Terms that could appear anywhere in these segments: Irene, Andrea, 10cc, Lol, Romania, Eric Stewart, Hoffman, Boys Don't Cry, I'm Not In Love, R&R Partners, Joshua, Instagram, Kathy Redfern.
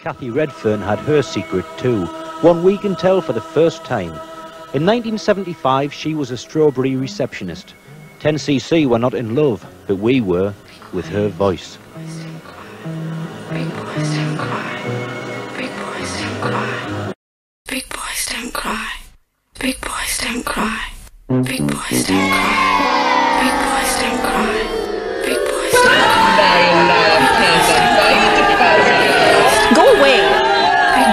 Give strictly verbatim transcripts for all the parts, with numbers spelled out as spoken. Kathy Redfern had her secret too, one we can tell for the first time. In nineteen seventy-five, she was a strawberry receptionist. ten C C were not in love, but we were, with her voice. Big boys don't cry. Big boys don't cry. Big boys don't cry. Big boys don't cry. Big boys don't cry. Big boys don't cry. Big boys don't cry. Go away.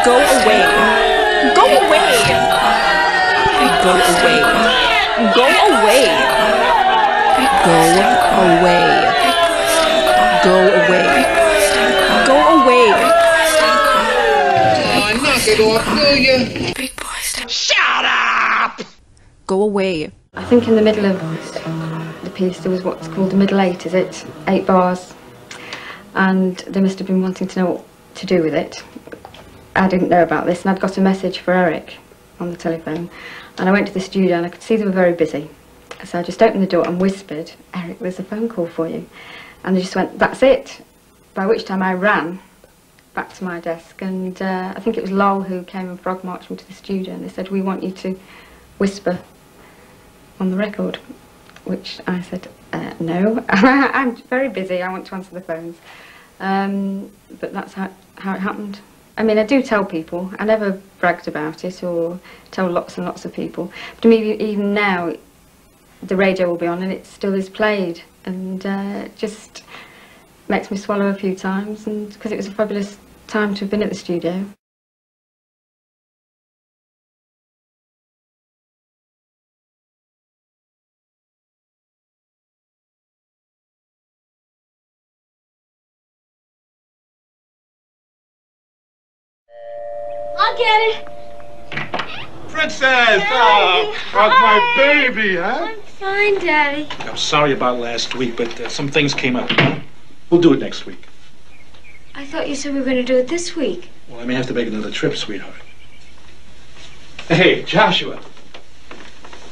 Go away. Go away. Go away. Go away. Go away. Go away. Go away. I knock it off, will you? Big boys don't. Shut up! Go away. I think in the middle of the piece there was what's called the middle eight, is it? Eight bars. And they must have been wanting to know what to do with it. I didn't know about this, and I'd got a message for Eric on the telephone. And I went to the studio and I could see they were very busy. So I just opened the door and whispered, Eric, there's a phone call for you. And they just went, that's it. By which time I ran back to my desk, and uh, I think it was Lol who came and frog marched me to the studio, and they said, we want you to whisper on the record, which I said, uh, no, I'm very busy, I want to answer the phones. Um, but that's how, how it happened. I mean, I do tell people, I never bragged about it or tell lots and lots of people, but to me, even now, the radio will be on and it still is played, and uh, just makes me swallow a few times, and because it was a fabulous time to have been at the studio. I'll get it. Princess! Oh, how's my baby, huh? I'm fine, Daddy. I'm sorry about last week, but uh, some things came up. We'll do it next week. I thought you said we were going to do it this week. Well, I may have to make another trip, sweetheart. Hey, Joshua.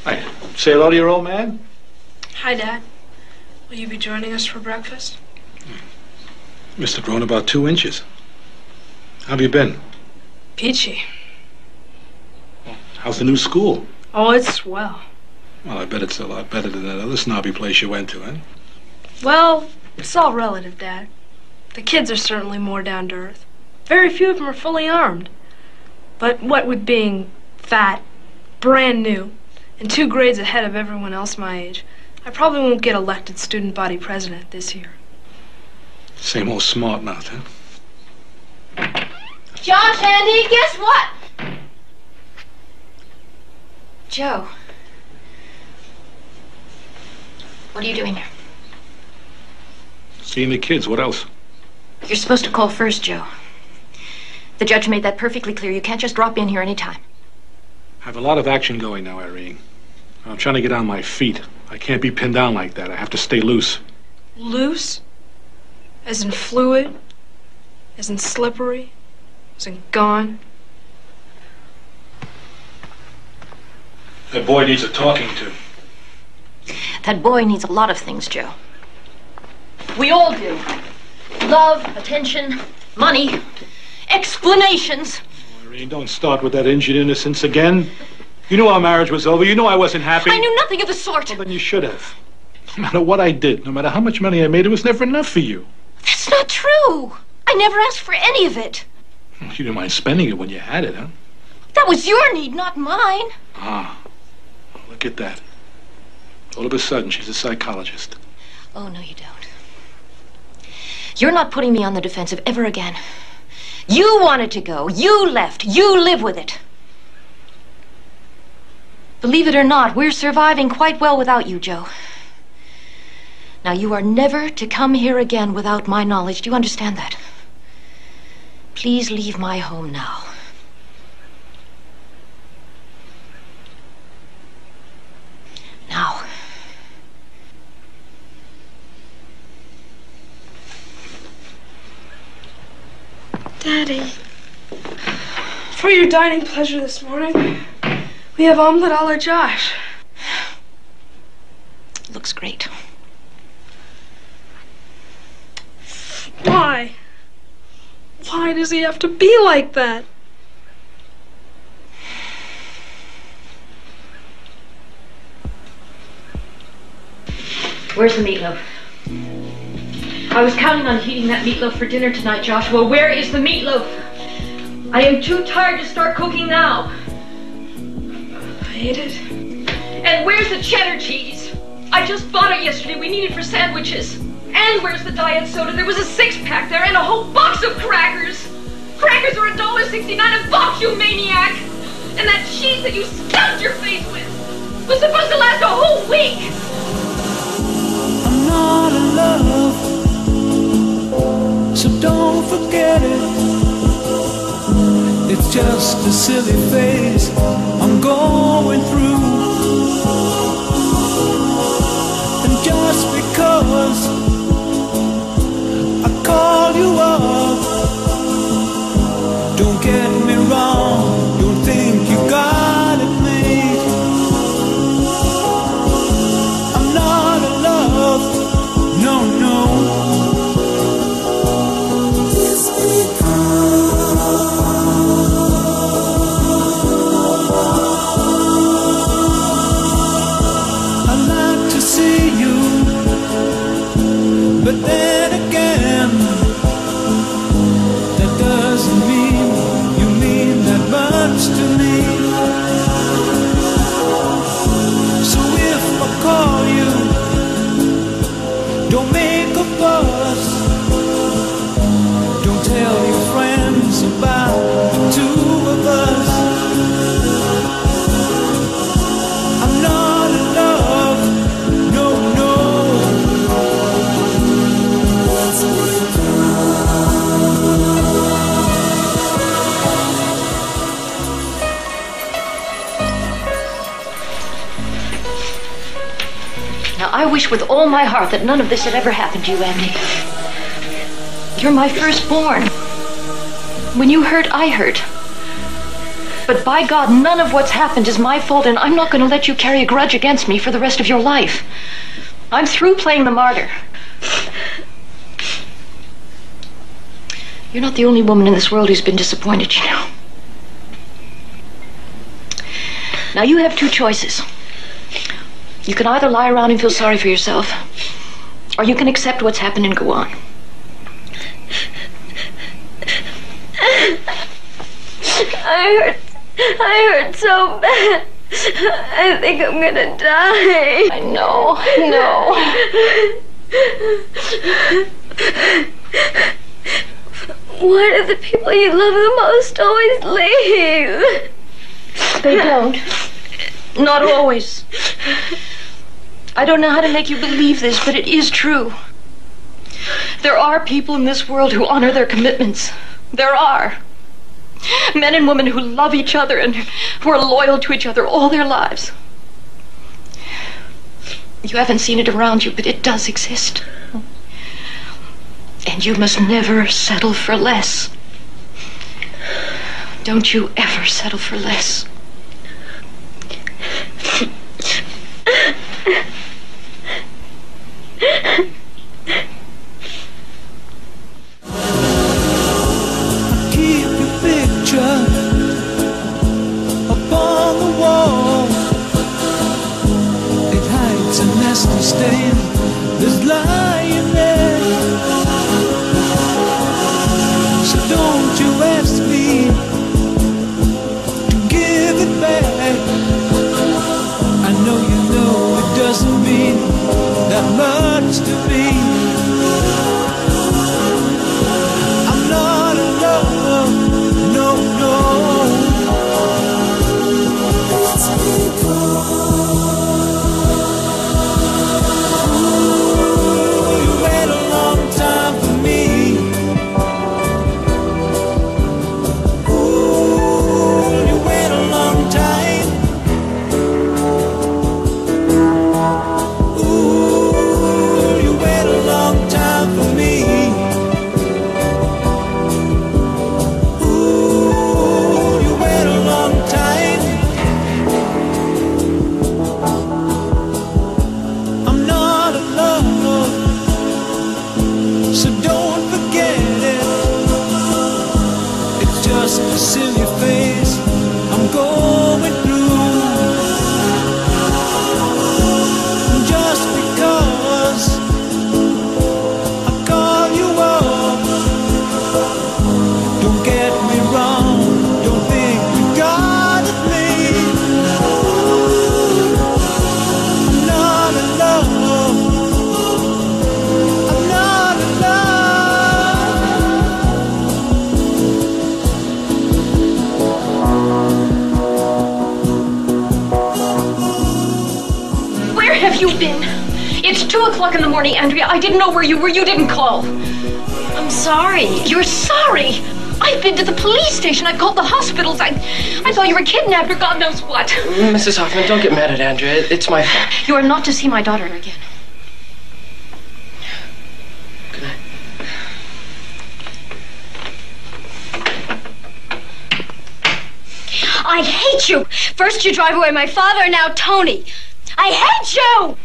Hi. Say hello to your old man. Hi, Dad. Will you be joining us for breakfast? Hmm. Must have grown about two inches. How have you been? Peachy. Well, how's the new school? Oh, it's swell. Well, I bet it's a lot better than that other snobby place you went to, eh? Well, it's all relative, Dad. The kids are certainly more down to earth. Very few of them are fully armed. But what with being fat, brand new, and two grades ahead of everyone else my age, I probably won't get elected student body president this year. Same old smart mouth, huh? Josh, Andy, guess what? Joe. What are you doing here? Seeing the kids, what else? You're supposed to call first, Joe. The judge made that perfectly clear. You can't just drop in here any time. I have a lot of action going now, Irene. I'm trying to get on my feet. I can't be pinned down like that. I have to stay loose. Loose? As in fluid? As in slippery? As in gone? That boy needs a talking to. That boy needs a lot of things, Joe. We all do. Love, attention, money, explanations. Oh, Irene, don't start with that injured innocence again. You knew our marriage was over. You knew I wasn't happy. I knew nothing of the sort. Well, then you should have. No matter what I did, no matter how much money I made, it was never enough for you. That's not true. I never asked for any of it. You didn't mind spending it when you had it, huh? That was your need, not mine. Ah, well, look at that. All of a sudden, she's a psychologist. Oh, no, you don't. You're not putting me on the defensive ever again. You wanted to go. You left. You live with it. Believe it or not, we're surviving quite well without you, Joe. Now, you are never to come here again without my knowledge. Do you understand that? Please leave my home now. Now. Daddy. For your dining pleasure this morning, we have omelette a la Josh. Looks great. Why? Why does he have to be like that? Where's the meatloaf? I was counting on heating that meatloaf for dinner tonight, Joshua. Where is the meatloaf? I am too tired to start cooking now. I hate it. And where's the cheddar cheese? I just bought it yesterday. We need it for sandwiches. And where's the diet soda? There was a six-pack there and a whole box of crackers. Crackers are a dollar sixty-nine a box, you maniac! And that cheese that you stuffed your face with was supposed to last a whole week! I'm not in love, so don't forget it. It's just a silly phase I'm going through. And just because call you up, don't get me wrong, don't think you got it made. I'm not in love, no, no. Yes, we are. I'd like to see you, but then I wish with all my heart that none of this had ever happened to you, Andy. You're my firstborn. When you hurt, I hurt. But by God, none of what's happened is my fault, and I'm not going to let you carry a grudge against me for the rest of your life. I'm through playing the martyr. You're not the only woman in this world who's been disappointed, you know. Now, you have two choices. You can either lie around and feel sorry for yourself, or you can accept what's happened and go on. I hurt. I hurt so bad. I think I'm gonna die. I know. No. Why do the people you love the most always leave? They don't. Not always. I don't know how to make you believe this, but it is true. There are people in this world who honor their commitments. There are. Men and women who love each other and who are loyal to each other all their lives. You haven't seen it around you, but it does exist. And you must never settle for less. Don't you ever settle for less. There's lying there, so don't you ask me to give it back. I know you know it doesn't mean that much to me. I'm not in love, no, no. Let's be gone. Ooh, you better have you been? It's two o'clock in the morning, Andrea. I didn't know where you were. You didn't call. I'm sorry. You're sorry? I've been to the police station. I've called the hospitals. I, I thought you were kidnapped or God knows what. Missus Hoffman, don't get mad at Andrea. It's my fault. You are not to see my daughter again. Good night. I hate you. First you drive away my father, now Tony. I hate you!